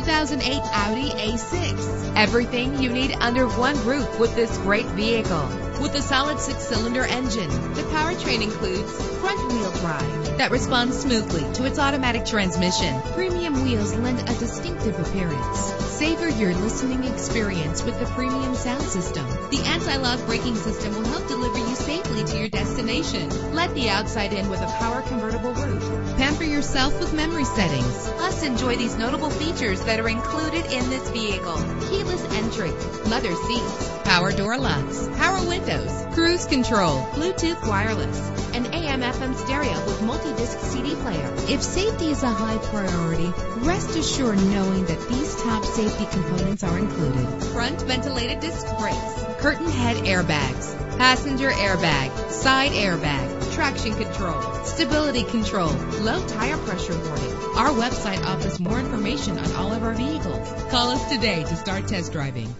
2008 Audi A6. Everything you need under one roof with this great vehicle. With a solid 6-cylinder engine, the powertrain includes front-wheel drive that responds smoothly to its automatic transmission. Premium wheels lend a distinctive appearance. Savor your listening experience with the premium sound system. The anti-lock braking system will help deliver you safely to your destination. Let the outside in with a power convertible roof. Pamper yourself with memory settings. Plus, enjoy these notable features that are included in this vehicle: keyless entry, leather seats, power door locks, power windows, cruise control, Bluetooth wireless, and AM/FM stereo with multi-disc CD player. If safety is a high priority, rest assured knowing that these top safety components are included: front ventilated disc brakes, curtain head airbags, passenger airbag, side airbag, traction control, stability control, low tire pressure warning. Our website offers more information on all of our vehicles. Call us today to start test driving.